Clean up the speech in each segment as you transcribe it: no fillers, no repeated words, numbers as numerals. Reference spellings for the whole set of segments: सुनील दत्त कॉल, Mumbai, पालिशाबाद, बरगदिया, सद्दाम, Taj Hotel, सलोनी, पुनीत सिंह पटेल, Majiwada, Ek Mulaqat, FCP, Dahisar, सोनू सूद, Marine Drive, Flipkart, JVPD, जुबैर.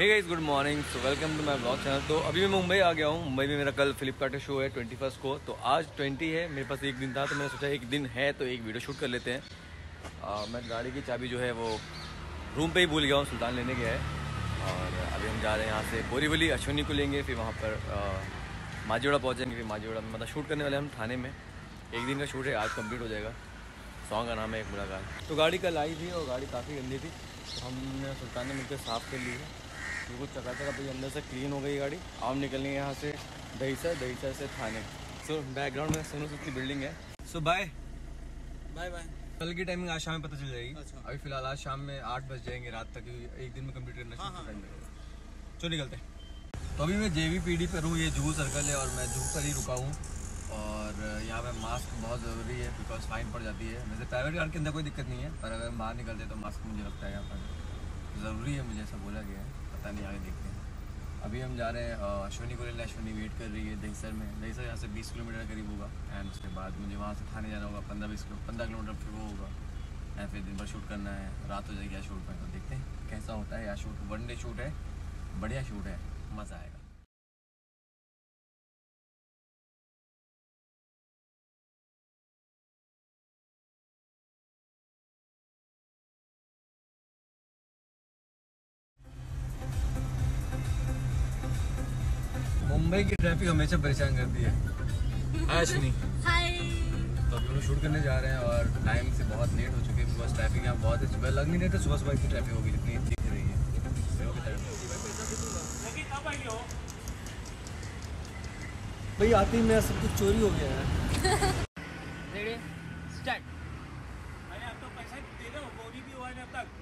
Hey guys, good morning, so welcome to my blog channel. तो अभी मैं मुंबई आ गया हूँ। मुंबई में मेरा कल फ्लिपकार्ट का शो है 21 को। तो आज 20 है, मेरे पास एक दिन था तो मैंने सोचा एक दिन है तो एक वीडियो शूट कर लेते हैं। मैं गाड़ी की चाबी जो है वो रूम पे ही भूल गया हूँ, सुल्तान लेने गया है। और अभी हम जा रहे हैं यहाँ से बोरीवली, अश्विनी को लेंगे, फिर वहाँ पर माजीवाड़ा पहुँचेंगे, फिर माजीवाड़ा में मतलब शूट करने वाले हम थाने में। एक दिन का शूट है, आज कम्प्लीट हो जाएगा। सॉन्ग का नाम है एक मुलाकात। तो गाड़ी कल आई थी और गाड़ी काफ़ी गंदी थी, तो हमने सुल्तान ने मिलकर साफ़ कर ली है, बिल्कुल चका चका भाई अंदर से क्लीन हो गई गाड़ी। हम निकलेंगे यहाँ से दहीसर, दहीसर से थाने। सो बैकग्राउंड में सोनू सूद की बिल्डिंग है। So bye bye bye. कल की टाइमिंग आज शाम में पता चल जाएगी। अच्छा। अभी फिलहाल आज शाम में 8 बज जाएंगे रात तक, एक दिन में कंप्लीट करना टाइम लगेगा। चलो निकलते हैं। तो अभी मैं JVPD पर हूँ, ये जुहू सर्कल है और मैं जुहू पर ही रुका हूँ। और यहाँ पर मास्क बहुत ज़रूरी है बिकॉज फाइन पड़ जाती है। वैसे प्राइवेट कार के अंदर कोई दिक्कत नहीं है, पर अगर बाहर निकलते तो मास्क मुझे लगता है यहाँ पर ज़रूरी है, मुझे ऐसा बोला गया है। पता नहीं, आगे देखते हैं। अभी हम जा रहे हैं अश्विनी को लेने। अश्विनी वेट कर रही है दहीसर में। दहीसर यहाँ से 20 किलोमीटर करीब होगा एंड उसके बाद मुझे वहाँ से थाने जाना होगा 15 किलोमीटर, फिर वो होगा एंड फिर दिन भर शूट करना है, रात हो जाएगी यहाँ शूट में। तो देखते हैं कैसा होता है यहाँ शूट। 1 डे शूट है, बढ़िया शूट है, मज़ा आएगा। मुंबई की ट्रैफिक हमेशा परेशान करती है। हाय अश्विनी। हाय। तो हम लोग शूट करने जा रहे हैं और टाइम से बहुत लेट हो चुके हैं बिकॉज ट्रैफिक यहाँ बहुत है। सुबह लग नहीं रहा था, सुबह सुबह की ट्रैफिक होगी जितनी दिख रही है। भाई आते ही मेरा सब कुछ चोरी हो गया है। Ready start. अरे आप तो पैसा दे दो, बोरी भी हुआ है अब तक।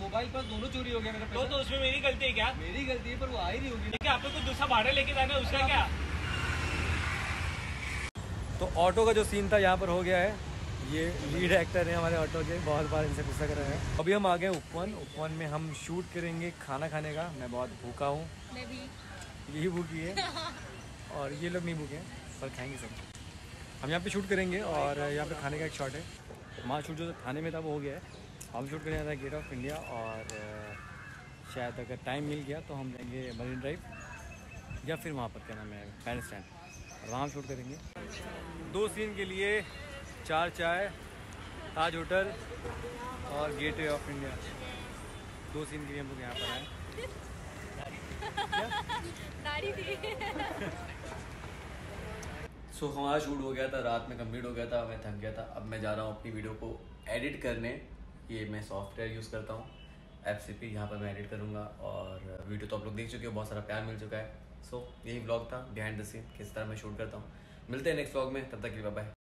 मोबाइल पर दोनों चोरी हो गया मेरा। तो उसमें मेरी गलती है क्या? मेरी गलती है, पर वो आई नहीं होगी। देखिए आप लोग को दूसरा भाड़ा लेके जाना है, उसका क्या? तो ऑटो का जो सीन था यहाँ पर हो गया है। ये लीड एक्टर है हमारे ऑटो के, बहुत बार इनसे गुस्सा कर रहे हैं। अभी हम आ गए उपवन। उपवन में हम शूट करेंगे खाना खाने का। मैं बहुत भूखा हूँ, यही भूखी है और ये लोग नहीं भूखे हैं, पर खाएंगे सब। हम यहाँ पे शूट करेंगे और यहाँ पे खाने का एक शॉट है। वहाँ शूट जो थाने में था वो हो गया है। हम शूट करने जाते हैं गेट ऑफ इंडिया और शायद अगर टाइम मिल गया तो हम जाएंगे मरीन ड्राइव या फिर वहाँ पर क्या नाम है पैन स्टैंड, और वहाँ शूट करेंगे। 2 सीन के लिए 4 चाय, ताज होटल और गेटवे ऑफ इंडिया। 2 सीन के लिए हम लोग यहाँ पर आए। सो हमारा शूट हो गया था, रात में कम्प्लीट हो गया था। मैं थक गया था, अब मैं जा रहा हूँ अपनी वीडियो को एडिट करने। ये मैं सॉफ्टवेयर यूज़ करता हूँ FCP, यहाँ पर मैं एडिट करूँगा। और वीडियो तो आप लोग देख चुके हो, बहुत सारा प्यार मिल चुका है। सो यही ब्लॉग था बिहाइंड द सीन, किस तरह मैं शूट करता हूँ। मिलते हैं नेक्स्ट ब्लॉग में, तब तक के लिए बाय बाय।